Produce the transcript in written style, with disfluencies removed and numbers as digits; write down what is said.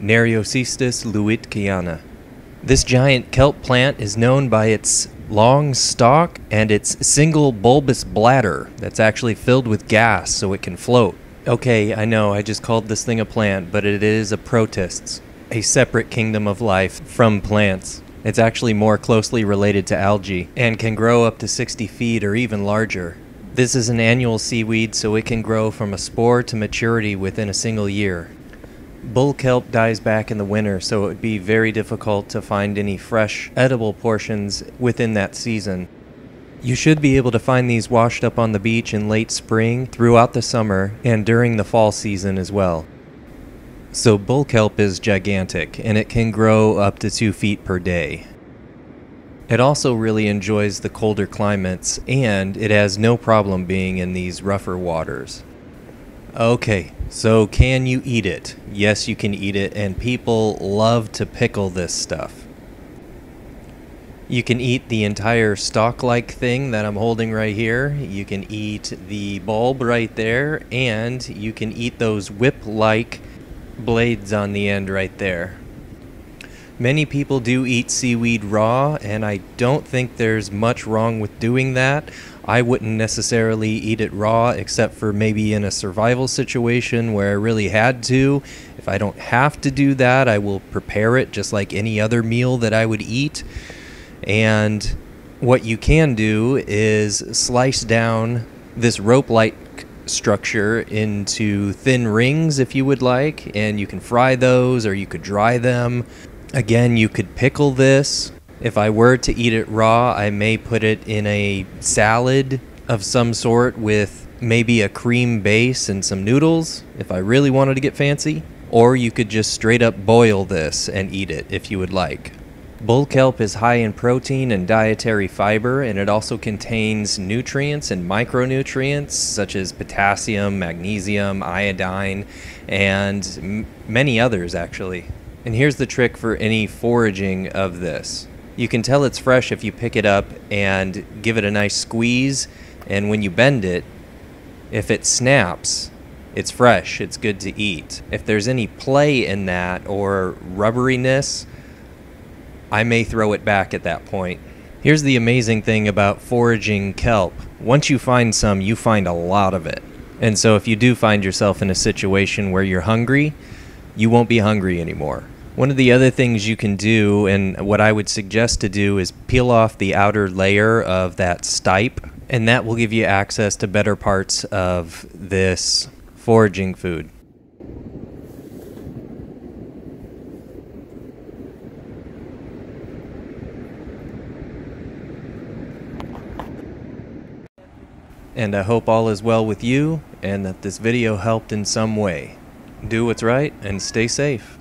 Nereocystis luetkeana. This giant kelp plant is known by its long stalk and its single bulbous bladder that's actually filled with gas so it can float. Okay, I know I just called this thing a plant, but it is a protist, a separate kingdom of life from plants. It's actually more closely related to algae and can grow up to 60 feet or even larger. This is an annual seaweed, so it can grow from a spore to maturity within a single year. Bull kelp dies back in the winter, so it would be very difficult to find any fresh, edible portions within that season. You should be able to find these washed up on the beach in late spring, throughout the summer, and during the fall season as well. So bull kelp is gigantic, and it can grow up to 2 feet per day. It also really enjoys the colder climates, and it has no problem being in these rougher waters. Okay, so can you eat it? Yes, you can eat it, and people love to pickle this stuff. You can eat the entire stalk-like thing that I'm holding right here. You can eat the bulb right there, and you can eat those whip-like blades on the end right there. Many people do eat seaweed raw, and I don't think there's much wrong with doing that. I wouldn't necessarily eat it raw, except for maybe in a survival situation where I really had to. If I don't have to do that, I will prepare it just like any other meal that I would eat. And what you can do is slice down this rope-like structure into thin rings if you would like, and you can fry those or you could dry them. Again, you could pickle this. If I were to eat it raw, I may put it in a salad of some sort with maybe a cream base and some noodles if I really wanted to get fancy. Or you could just straight up boil this and eat it if you would like. Bull kelp is high in protein and dietary fiber, and it also contains nutrients and micronutrients such as potassium, magnesium, iodine, and many others actually. And here's the trick for any foraging of this. You can tell it's fresh if you pick it up and give it a nice squeeze, and when you bend it, if it snaps, it's fresh, it's good to eat. If there's any play in that or rubberiness, I may throw it back at that point. Here's the amazing thing about foraging kelp. Once you find some, you find a lot of it. And so if you do find yourself in a situation where you're hungry, you won't be hungry anymore. One of the other things you can do, and what I would suggest to do, is peel off the outer layer of that stipe, and that will give you access to better parts of this foraging food. And I hope all is well with you, and that this video helped in some way. Do what's right and stay safe.